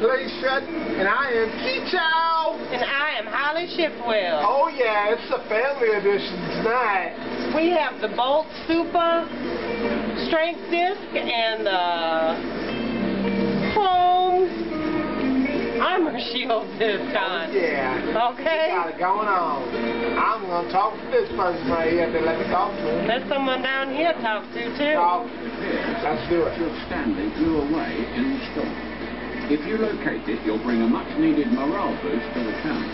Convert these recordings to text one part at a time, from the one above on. Play Shut, and I am Keechao! And I am Holly Shipwell. Oh yeah, it's a family edition tonight. We have the Bolt Super Strength Disc and the Foam Armor Shield Disc on. Oh, yeah. Okay? We got it going on. I'm going to talk to this person right here. Let me talk to him. Let someone down here talk to you too. Talk. Let's do it. Till Stanley blew away in the storm. If you locate it, you'll bring a much-needed morale boost to the town.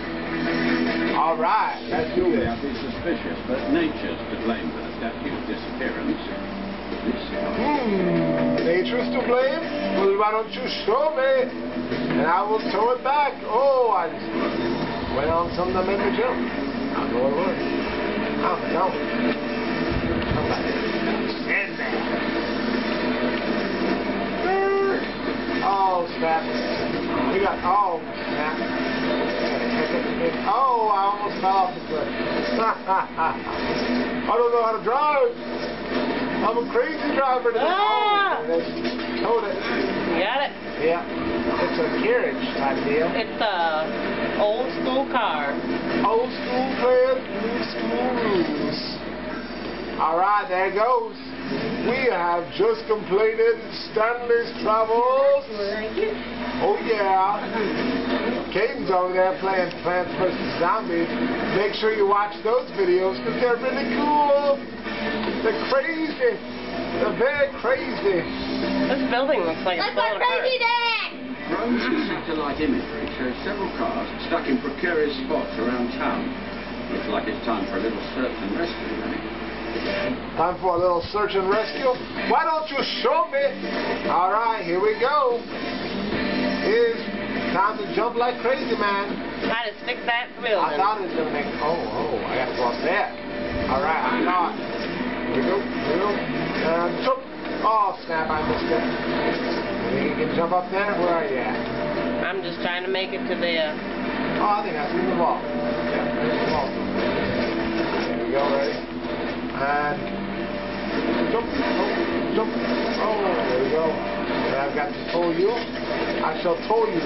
All right, let's do it. You'll be suspicious, but nature's to blame for the statue's disappearance. Nature's to blame? Well, why don't you show me? And I will throw it back. Oh, I just went on something that made me jump. I know it was. Oh, no. Come back. Stand there. Oh, snap. We got, oh, snap. Oh, I almost fell off the cliff. I don't know how to drive. I'm a crazy driver today. Ah! Hold it. You got it? Yeah. It's a carriage type deal. It's a old school car. Old school plan, new school rules. All right, there it goes. We have just completed Stanley's Travels. Oh yeah. Caden's over there playing Plants vs. Zombies. Make sure you watch those videos because they're really cool. They're crazy. They're very crazy. This building looks like it's full of crazy dad! Drones and satellite imagery show several cars stuck in precarious spots around town. Looks like it's time for a little search and rescue, right? Time for a little search and rescue. Why don't you show me? All right, here we go. It's time to jump like crazy, man. Try to stick that wheel. I thought it was going to make... Oh, I got to go off that. All right, I'm not. Here we go, here we go. Jump. Oh, snap, I missed it. You can jump up there? Where are you at? I'm just trying to make it to there. Oh, I think I see the ball. Yeah, there's the ball. Here we go, ready? And jump, jump, oh, there we go. And I've got to tow you. I shall tow you.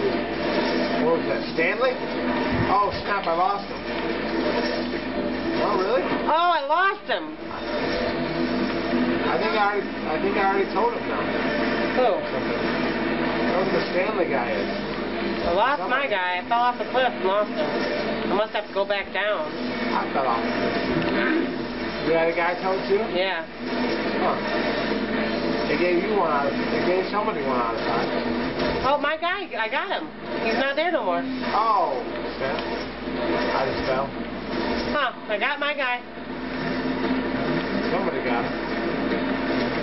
What was that, Stanley? Oh, snap, I lost him. Oh, really? Oh, I lost him. I think I already told him now. Who? Whoever the Stanley guy is. I lost my guy. I fell off the cliff and lost him. I must have to go back down. I fell off the cliff. Did that guy tell you? Yeah. Huh. They gave you one out of time. They gave somebody one out of time. Oh, my guy. I got him. He's not there no more. Oh. I just fell. Huh. I got my guy. Somebody got him.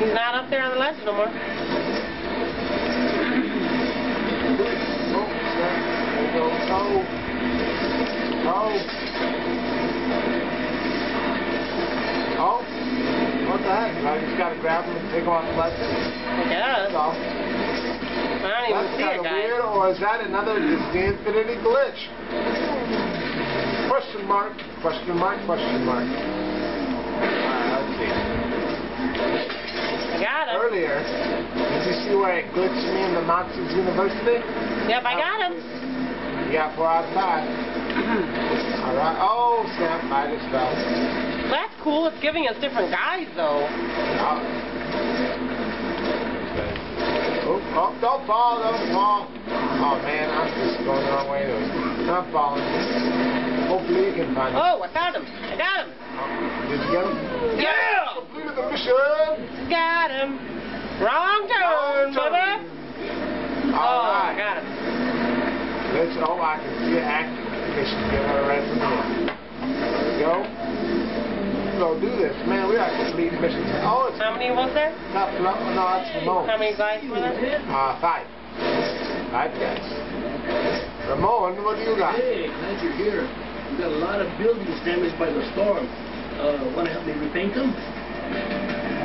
He's not up there on the ledge no more. Oh. Oh, what the heck? I just gotta grab him and take him off the ledge. Yeah. That's all. I don't even see it, guys. That's kinda weird, or is that another Disney Infinity glitch? Question mark, question mark, question mark. Alright, let's see. I got him. Earlier, did you see where it glitched me in the Maxis University? Yep, I got him. You got 4 out of 5. Alright, oh snap, I just fell. That's cool. It's giving us different guys, though. Oh, don't fall. Don't fall. Oh, man. I'm just going the wrong way. Not falling. Hopefully you can find him. Oh, I found him. I got him. Did you get him? Yeah! Completed the mission. Got him. Wrong turn, mother. Oh, I got him. Let's, oh, I can see an active mission. Get her right from here. There we go. Go do this, man. We are complete missions. Oh, it's how many was there? Not Flo. No, that's Ramon. How many guys were there? 5. 5 guys. Ramon, what do you got? Hey, glad you're here. We got a lot of buildings damaged by the storm. Want to help me repaint them?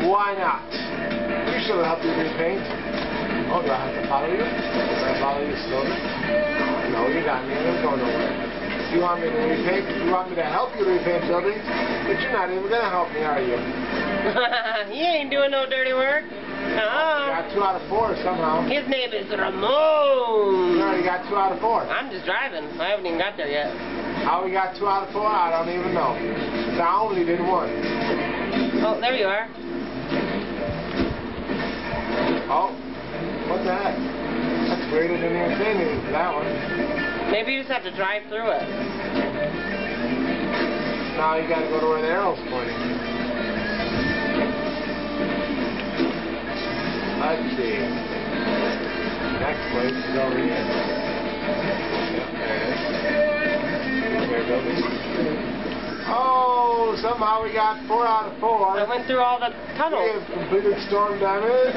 Why not? We shall help you repaint. Oh, do I have to follow you? Do I follow you slowly? No, you got me. I'm going nowhere. You want me to repaint? You want me to help you repaint buildings? But you're not even gonna help me, are you? You ain't doing no dirty work. Got 2 out of 4 somehow. His name is Ramon. You already got 2 out of 4. I'm just driving. I haven't even got there yet. How we got 2 out of 4? I don't even know. I only did 1. Oh, there you are. Oh, what the heck? That's greater than the Infinity, that one. Maybe you just have to drive through it. Now you gotta go to where the arrow's pointing. Let's see. Next place is over here. Okay. Oh, somehow we got 4 out of 4. I went through all the tunnels. We have completed storm damage.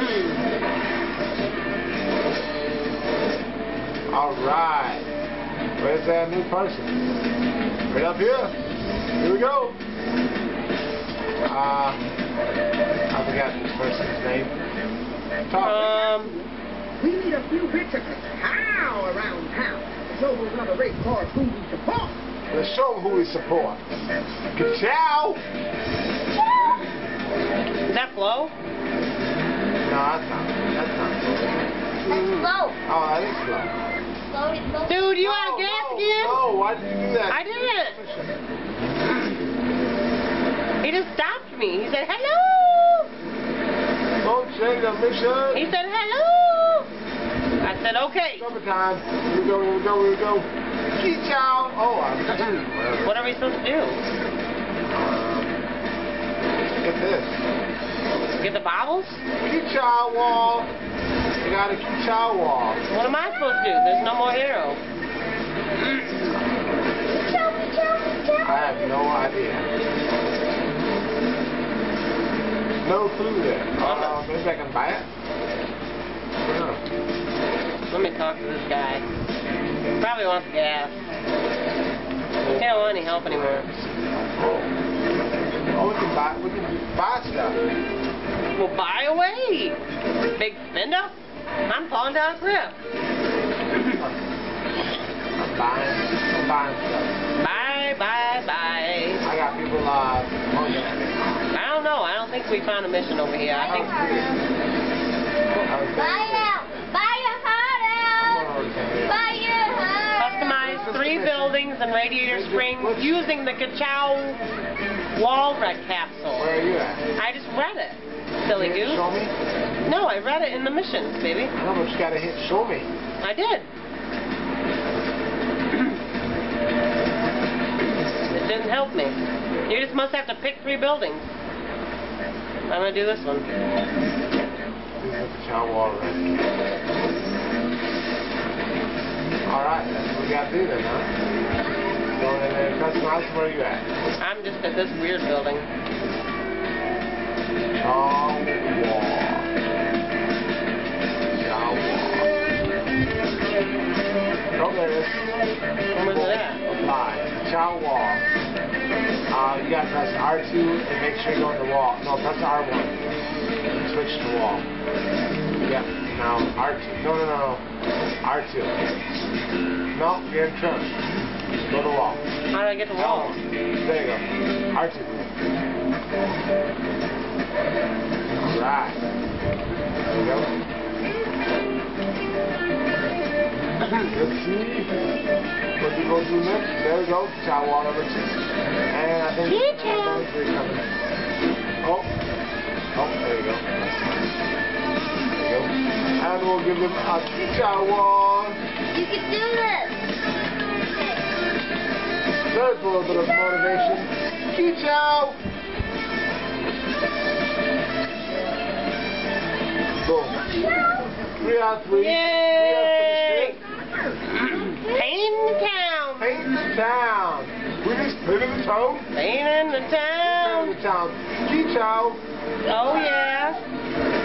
All right. Where's that new person? Right up here. Here we go. I forgot this person's name. We need a few bits of Ka-chow around town. Show those other race cars who we support. Let's show them who we support. Ka-chow! Is that Flo? No, that's not. That's not Flo. That's Flo. Oh, that is Flo. Dude, you out of gas again? No, why did you do that? I didn't. He just stopped me. He said, hello! He said, hello! I said, okay. Summertime. Here we go, here we go, here we go. Keechao! Oh, what are we supposed to do? Get this. Get the bobbles? Keechao wall. You got a Keechao wall. What am I supposed to do? There's no more hero. I have no idea. No food there. Maybe I can buy it? Let me talk to this guy. He probably wants gas. He don't want any help anymore. Oh, we can buy stuff. Well, buy away! Big spender? I'm falling down a cliff. I'm buying stuff. Bye. I got people I think we found a mission over here. I think. Buy your heart out. Customize 3 buildings in Radiator Springs using the Ka-chow walrus capsule. Where are you at? I just read it. Silly goose. Show me? No, I read it in the missions, baby. I almost got to hit show me. I did. It didn't help me. You just must have to pick 3 buildings. I'm gonna do this one. Alright, we gotta do this, huh? So, customize, where are you at? I'm just at this weird building. Ka-chow wall. There it is. Where's it at? Apply. Ka-chow wall. You gotta press R2 and make sure you go to the wall. No, press R1. Switch to wall. Yeah, now R2. No. R2. No, you're in trouble. Go to wall. How do I get to wall? Oh, there you go. R2. Alright. There we go. Let's see. What do you go through next? There we go. Ka-chow wall number 2. And I think oh, there you go. And we'll give them a Keechao wall. You can do this. There's a little bit of motivation. Keechao. Boom. 3 out of 3. Yay! 3 out of 3. Paint town. Painting the town. Keechao. Oh, yeah.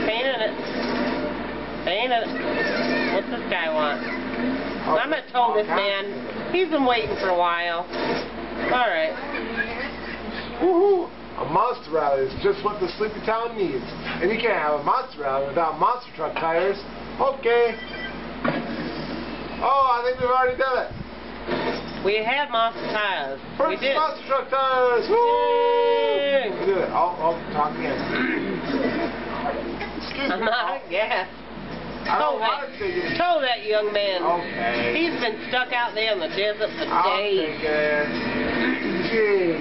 Painting it. What's this guy want? Oh, I'm going to tow this man. He's been waiting for a while. All right. Woohoo. A monster rally is just what the sleepy town needs. And you can't have a monster rally without monster truck tires. Okay. Oh, I think we've already done it. We had monster tires. First we did. Monster truck tires. Woo! Yay. We did it. I'll talk again. Excuse me. Yeah. I don't want to you. Tow that young man. Okay. He's been stuck out there in the desert for days. Jeez.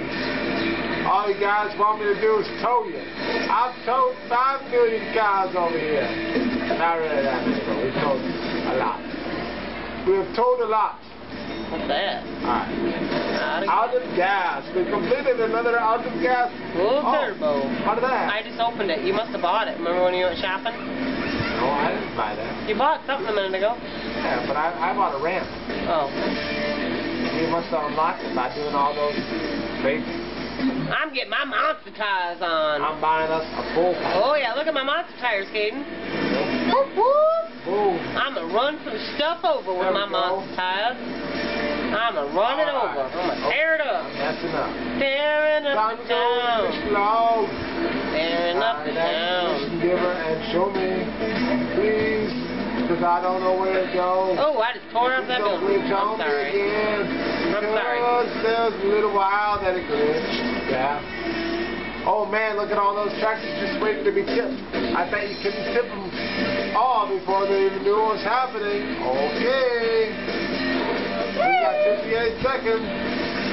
All you guys want me to do is tow you. I've towed 5 million cars over here. Not really that much, but we've towed a lot. We have towed a lot. What's that? Alright. Out of gas. We completed another out of gas. Full turbo. How did that? I just opened it. You must have bought it. Remember when you went shopping? No, I didn't buy that. You bought something a minute ago. Yeah, but I bought a ramp. Oh. You must have unlocked it by doing all those things. I'm getting my monster tires on. I'm buying us a full pack. Oh yeah, look at my monster tires, Caden. Whoop whoop. Ooh. I'm going to run some stuff over with my monster tires. I'm going to run it over. I'm going to tear it up. That's enough. Tearing up and down. Tearing up and down. Giver and show me, please, because I don't know where to go. Oh, I just tore up that building. I'm sorry. Again, I'm sorry. There's a little while that it glitched. Yeah. Oh, man, look at all those tractors just waiting to be tipped. I bet you couldn't tip them all before they even knew what was happening. Okay. We got 58 seconds.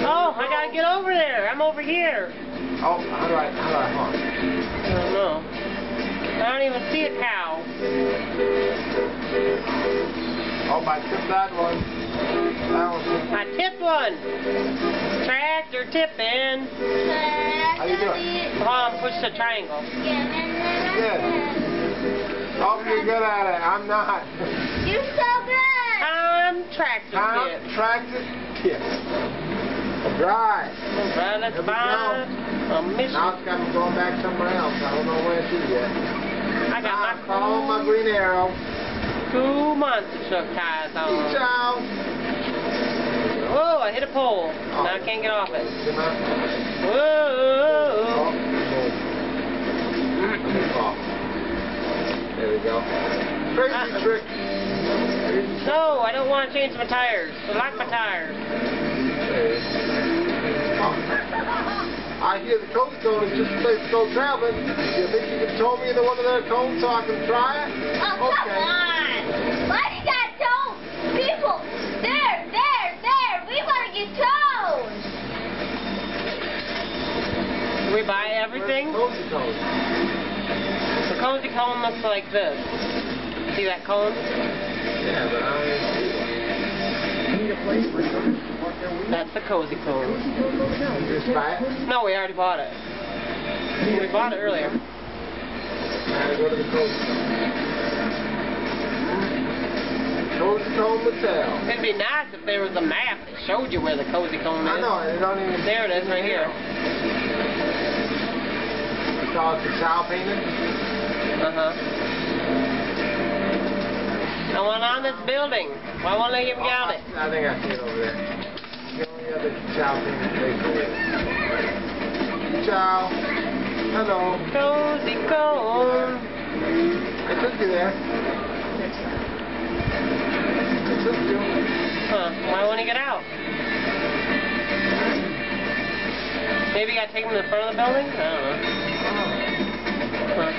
Oh, I gotta get over there. I'm over here. Oh, how do I honk? I don't know. I don't even see a cow. Oh, I tipped that one. I tipped one. Tractor tipping. How you doing? Hold on, push the triangle. Good. Oh, you're good at it. I'm not. You're so good. Tractor tip. Drive. Alright, let's find a mission. Now it's got me going back somewhere else. I don't know where to yet. I got my follow my green arrow. 2 monster truck tires on. Whoa, I hit a pole. Oh. Now I can't get off it. Whoa. There we go. Crazy trick. No, I don't want to change my tires. Lock my tires. Oh. I hear the Cozy Cone is just a place to go traveling. You think you can tow me into one of their cones so I can try it? Oh, okay. Come on! Why do you gotta tow people? There! We want to get towed! We buy everything? Where's the Cozy Cone? The Cozy Cone looks like this. See that cone? Yeah, but I need a place for somebody to walk their way. That's the Cozy Cone. You just buy it? No, we already bought it. We bought it earlier. I go to the Cozy Cone. Cozy Cone Motel. It'd be nice if there was a map that showed you where the Cozy Cone is. I know, it don't even... There it is, right here. You saw the Ka-chow painting? I want on this building. Why won't they give me out it? I think I see it over there. The only other Ka-chow thing to take away. Ka-chow. Hello. Cozy Cone. I took you there. I took you. Huh. Why won't he get out? Maybe you gotta take him to the front of the building? I don't know. Huh.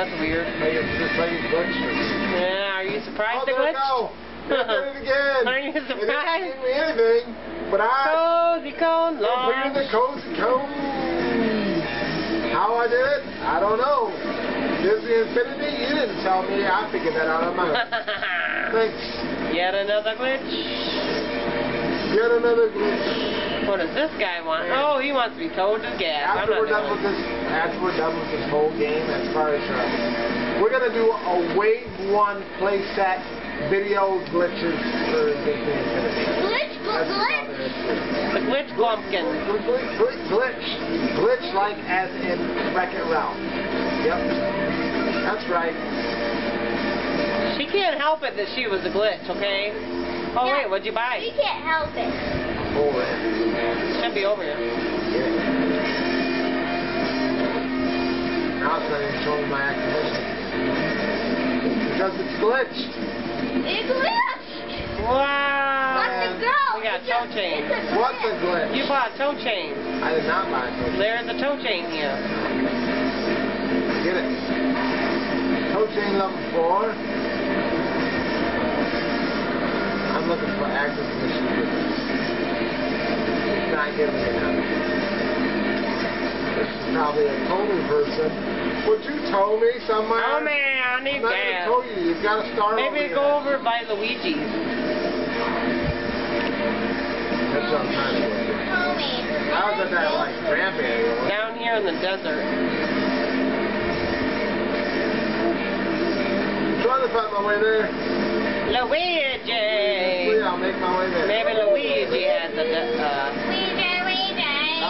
That's weird. Yeah, are you surprised it glitched? Oh, there we go. It did it again. Are you surprised? It didn't give me anything, but Cozy Cone launch. We're in the Cozy Cone. How I did it? I don't know. Disney Infinity? You didn't tell me. I figured that out on my own. Thanks. Yet another glitch. Yet another glitch. What does this guy want? Oh, he wants to be told to gas. After we're done with this whole game, as far as we're gonna do a wave one playset video glitches for Disney Infinity. Glitch. The glitch pumpkin. Glitch like as in Wreck-It Ralph. Yep, that's right. She can't help it that she was a glitch, okay? Oh yeah. Wait, what'd you buy? She can't help it. It should be over here. Yeah. Now it's not even showing my activation. Because it's glitched. It glitched! Wow! No! We got toe chains. What's a glitch? You bought toe chains. I did not buy toe chains. There's a toe chain here. Get it. Toe chain level 4. I'm looking for access to the shoes. It's not giving me enough. This is probably a total person. Would you tow me somewhere? Oh man, I need gas. I'm not going to tow you. You've got to start over. Maybe go over by Luigi's. I was at that, like, ramp area. Down here in the desert. I'm trying to find my way there. Luigi! I'll make my way there. Maybe Luigi has the... I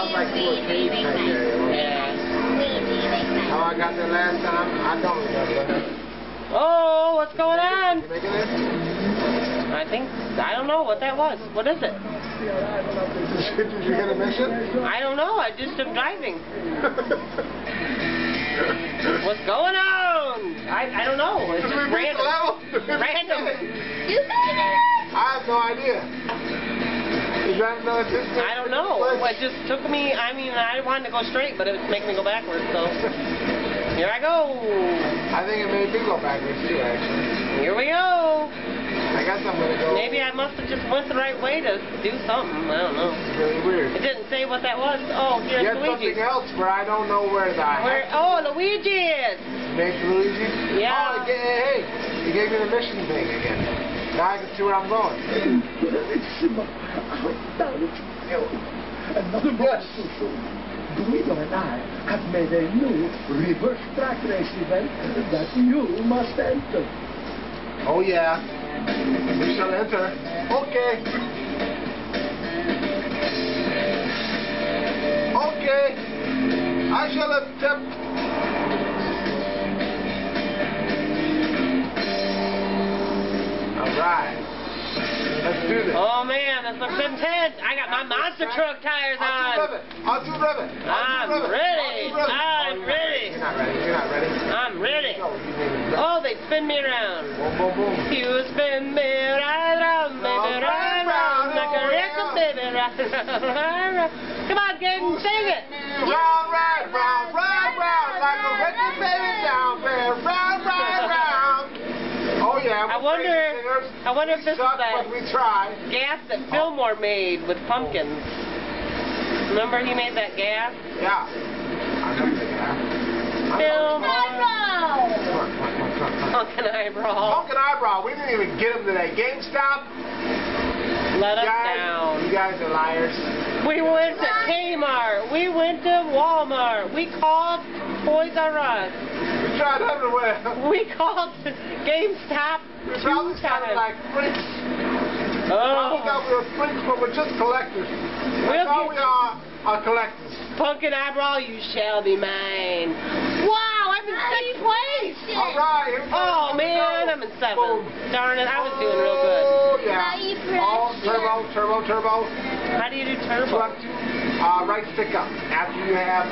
was like, Luigi right there. Yeah. Oh, I got there last time. I don't remember. Oh, what's going on? You making it? I think... I don't know what that was. What is it? Did you get a mission? I don't know. I just am driving. What's going on? I don't know. It's just random. Random. You said it. I have no idea. You driving another distance? I don't know. It just took me. I mean, I wanted to go straight, but it was making me go backwards. So here I go. I think it made me go backwards too, actually. Here we go. I guess I'm going to go. Maybe I must have just went the right way to do something. I don't know. It's really weird. It didn't say what that was. Oh, here's Luigi. Something else where I don't know where that is. Oh, Luigi is. Make Luigi? Yeah. Oh, hey, you gave me the mission thing again. Now I can see where I'm going. Another question. Guido and I have made a new reverse track race event that you must enter. Oh, yeah. We shall enter. Okay. Okay. I shall attempt. Alright. Let's do this. Oh man, this looks intense. I got my monster truck tires on. I'm ready. You're not ready. I'm ready. Oh, they spin me around. Boom, boom, boom. You spin me right around, baby, right around. Like a record, baby, right around, right around. Come on, Gabe, sing it. Round, right, round, round, round. Like a record, baby, down, baby, round, right, round. Oh, yeah. I wonder if this is that gas that Fillmore made with pumpkins. Remember he made that gas? Yeah. I remember the gas. Pumpkin eyebrow. We didn't even get him to that GameStop. Let us down. You guys are liars. We went to Kmart. We went to Walmart. We called Toys R Us. We tried everywhere. We called GameStop. We probably sounded like freaks. Oh. We thought we were freaks, but we're just collectors. That's all we are collectors. Pumpkin eyebrow, you shall be mine. Wow, I'm in 6th place. All right. Oh, man, I'm in 7th. Darn it, I was doing real good. Oh, yeah. Oh, turbo. How do you do turbo? Right stick up. After you have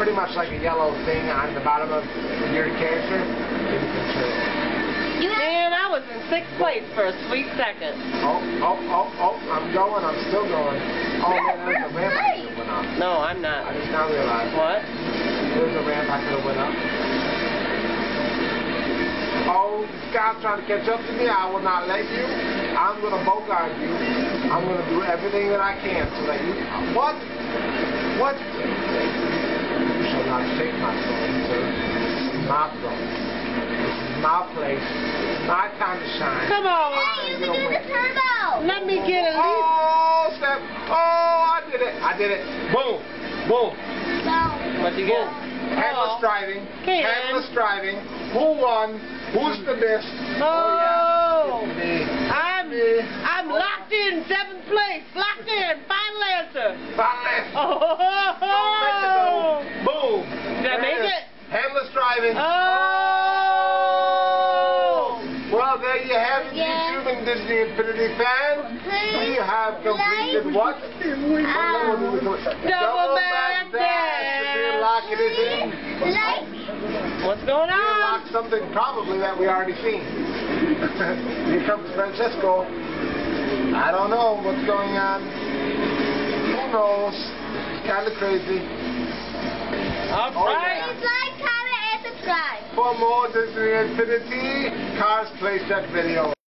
pretty much like a yellow thing on the bottom of your character, you can turbo. Man, I was in 6th place for a sweet second. Oh, I'm still going. Oh, man, there's a ramp I could have went up. No, I'm not. I just now realized. What? There's a ramp I could have went up. Oh, this guy's trying to catch up to me. I will not let you. I'm going to bogart you. I'm going to do everything that I can to let you. What? What? You shall not take my soul, sir. Not going. My place, my time to shine. Come on. Hey, you can do the turbo. Let me get a leap. Oh, step. Oh, I did it. Boom. Boom. What'd you get? Handless driving. Handless driving. Who won? Who's the best? Oh, yeah. I'm locked in 7th place. Locked in. Final answer. Oh. Boom. Did I make it? Handless driving. Well, there you have it, YouTube and Disney Infinity fans. We have completed what? Double back dash. We're locking it in. What's going on? We're locked something probably that we already seen. Here comes Francesco. I don't know what's going on. Who knows? It's kind of crazy. Alright! Please like, comment, and subscribe. For more Disney Infinity, Cars plays that video.